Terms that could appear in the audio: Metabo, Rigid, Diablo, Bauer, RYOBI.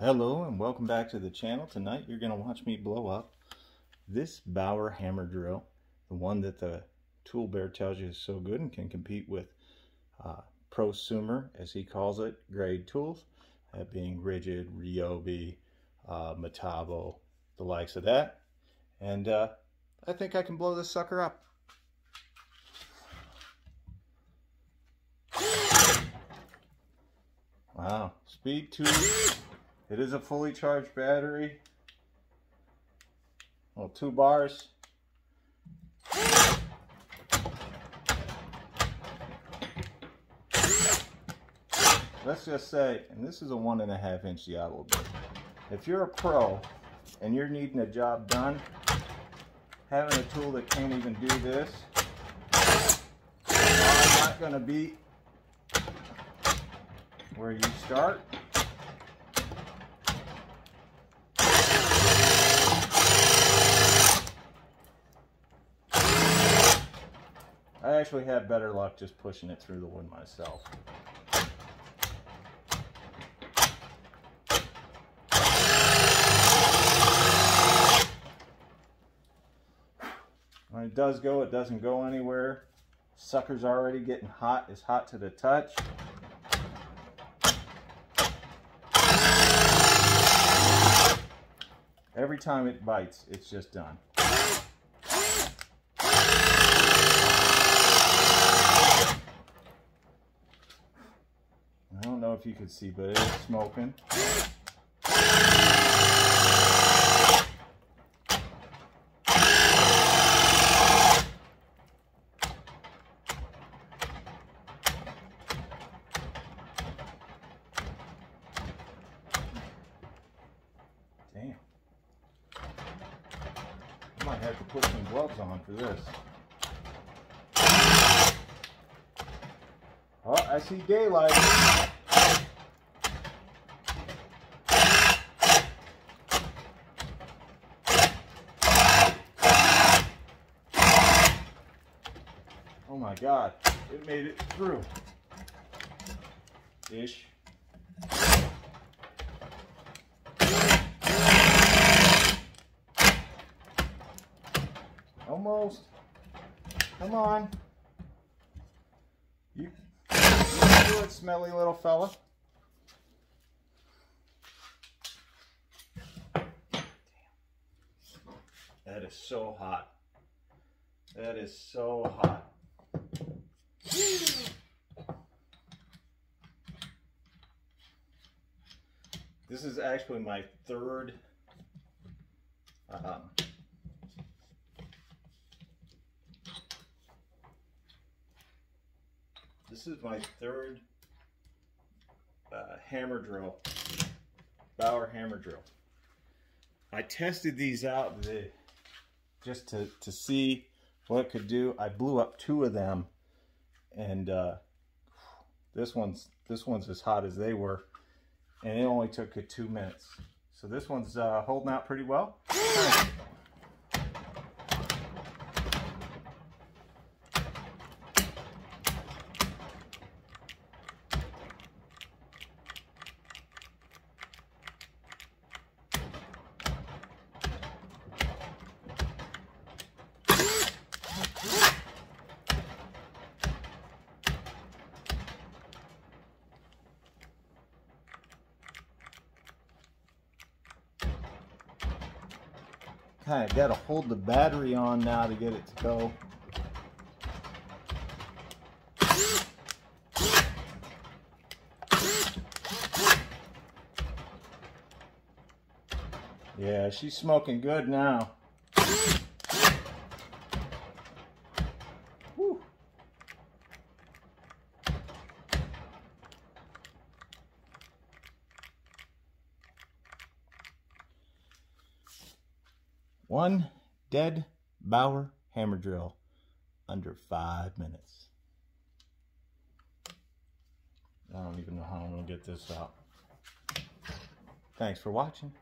Hello and welcome back to the channel. Tonight you're going to watch me blow up this Bauer hammer drill, the one that the tool bear tells you is so good and can compete with prosumer, as he calls it, grade tools, that being Rigid, RYOBI, Metabo, the likes of that. And I think I can blow this sucker up. Wow, speed 2. It is a fully charged battery. Well, 2 bars. Let's just say, and this is a 1.5 inch Diablo bit. If you're a pro and you're needing a job done, having a tool that can't even do this, I'm not gonna be where you start. I actually had better luck just pushing it through the wood myself. When it does go, it doesn't go anywhere. Sucker's already getting hot. It's hot to the touch. Every time it bites, it's just done. If you could see, but it's smoking. Damn. I might have to put some gloves on for this. Oh, I see daylight. Oh my God, it made it through. Ish. Almost. Come on. You can do it, smelly little fella. Damn. That is so hot. That is so hot. This is actually my third hammer drill, Bauer hammer drill. I tested these out just to see what it could do. I blew up 2 of them. And this one's as hot as they were, and it only took it 2 minutes. So this one's holding out pretty well. I gotta hold the battery on now to get it to go. Yeah, she's smoking good now. Whew. One dead Bauer hammer drill under 5 minutes. I don't even know how I'm going to get this out. Thanks for watching.